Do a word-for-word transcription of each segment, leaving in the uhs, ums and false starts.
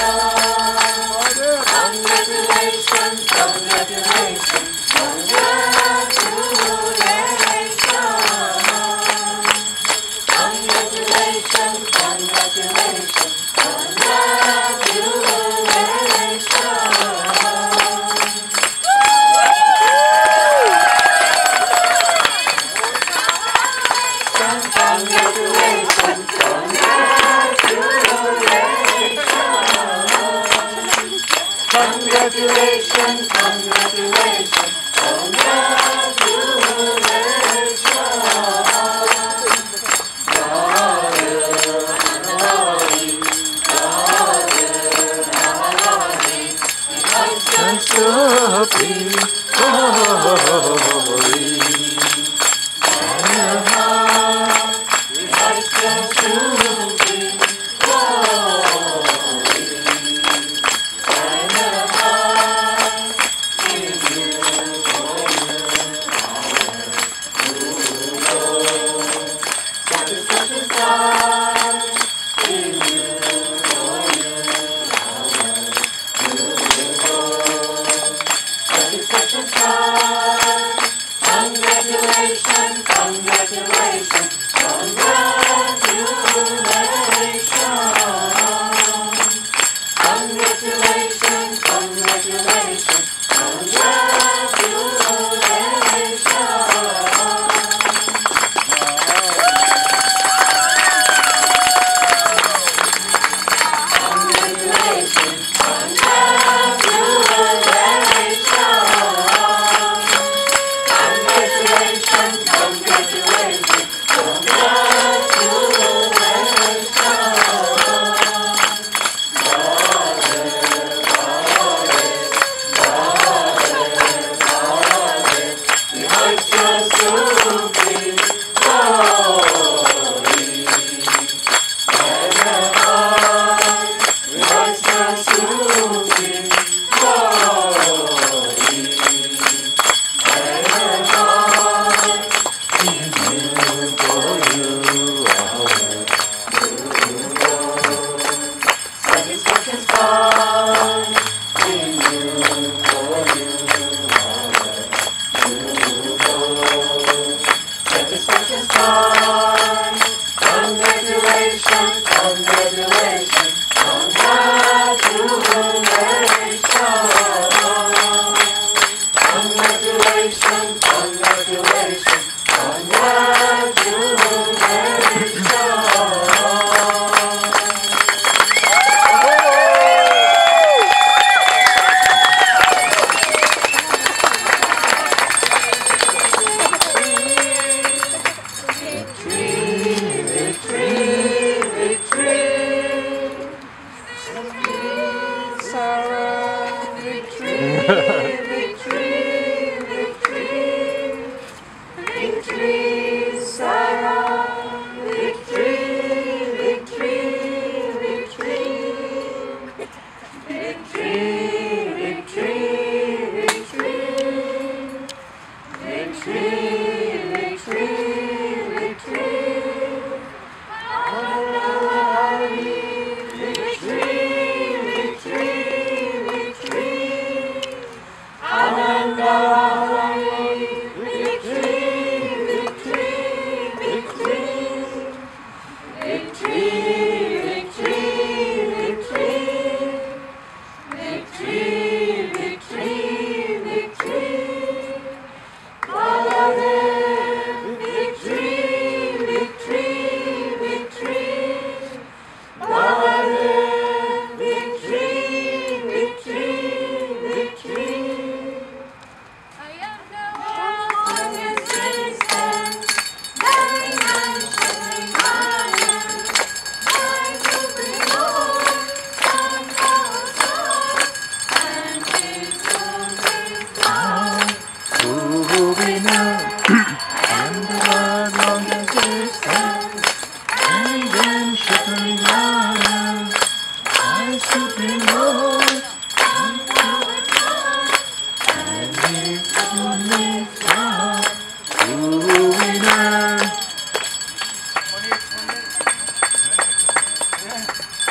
Congratulations, congratulations, congratulations. Lauder, Lauder, Lauder, Lauder. He comes to be holy. And your heart, he comes to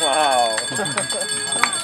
wow.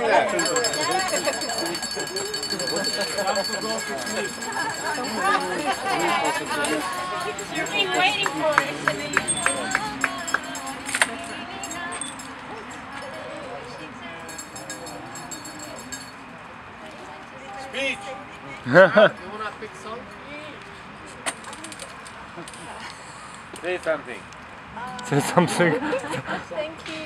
hang there. You've been waiting for it. Speech. You wanna pick song? Say something. Say something. Thank you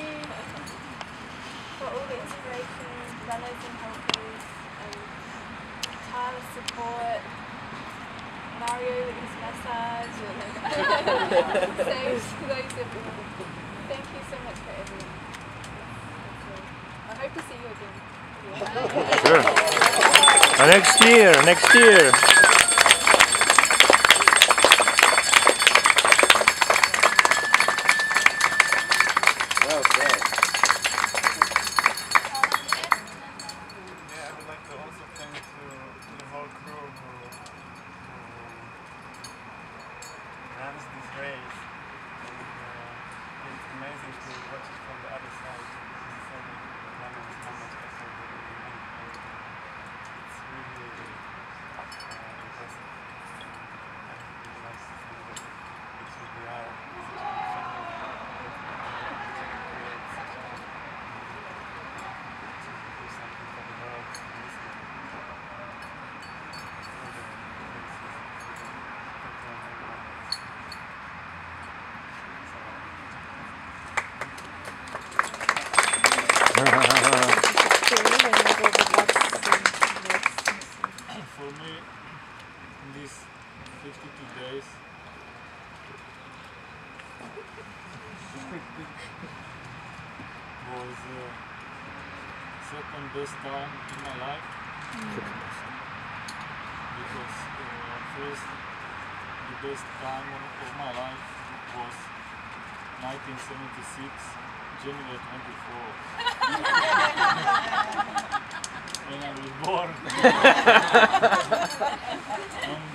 for all the inspiration, runners and helpers, and tireless support. Mario with his massage, and so to those of you, thank you so much for everything. I hope to see you again. Yeah. Sure. Next year, next year. Best time in my life, mm. because uh, first the best time of my life was nineteen seventy-six, January twenty-fourth, when I was born, and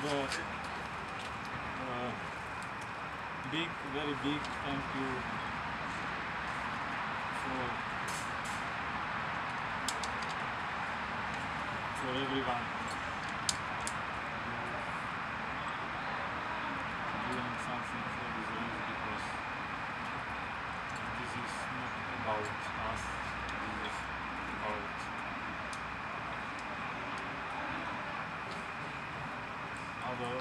uh, uh, big, very big thank you for for everyone. Doing something for the world, because this is not about us, this is about other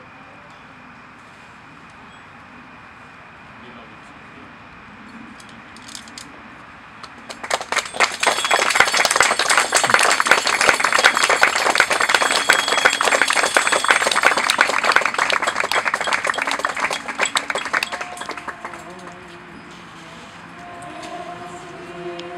beloved people. Thank you.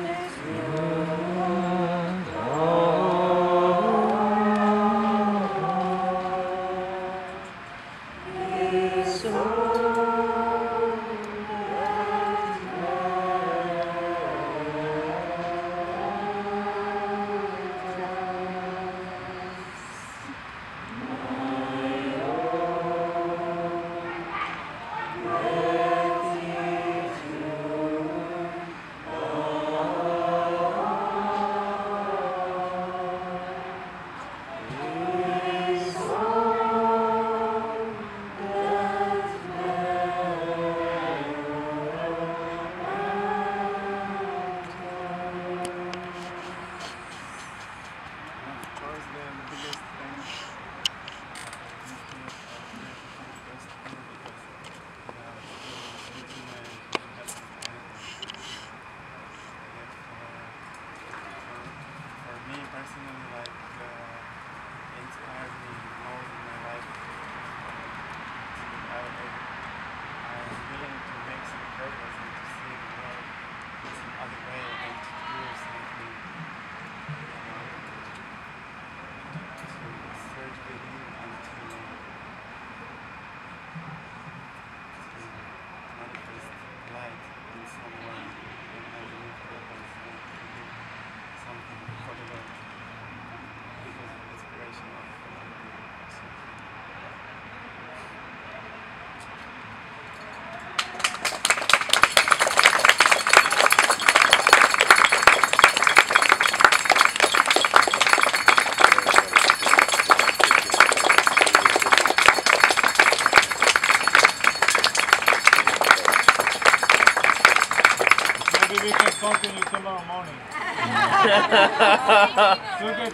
I'll give you some something you tomorrow morning. Look at it.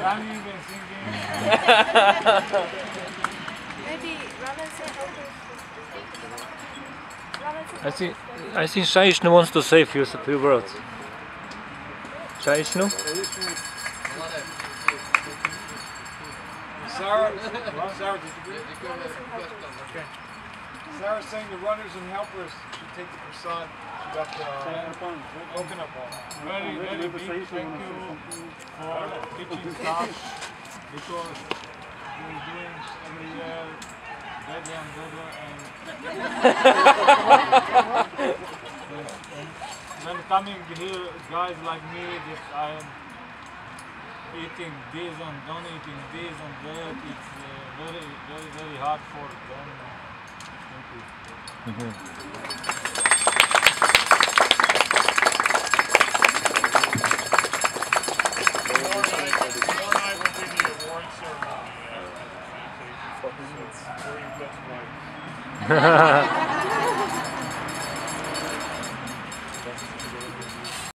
Running and singing. Maybe Raman said hello. I think, I think Shaishnu wants to say a few, a few words. Shaishnu? Sarah, Sarah, did you okay. Sarah saying the runners and helpers should take the prasad to uh, open up all. Very, very big thank you for teaching staff because we're doing every year deadly and Buddha and, and when coming here, guys like me, if I am eating this and don't eating this and that, it's uh, very, very, very hard for them. Thank you. Mm-hmm. Tomorrow night, tomorrow night will be the award ceremony. It's very good.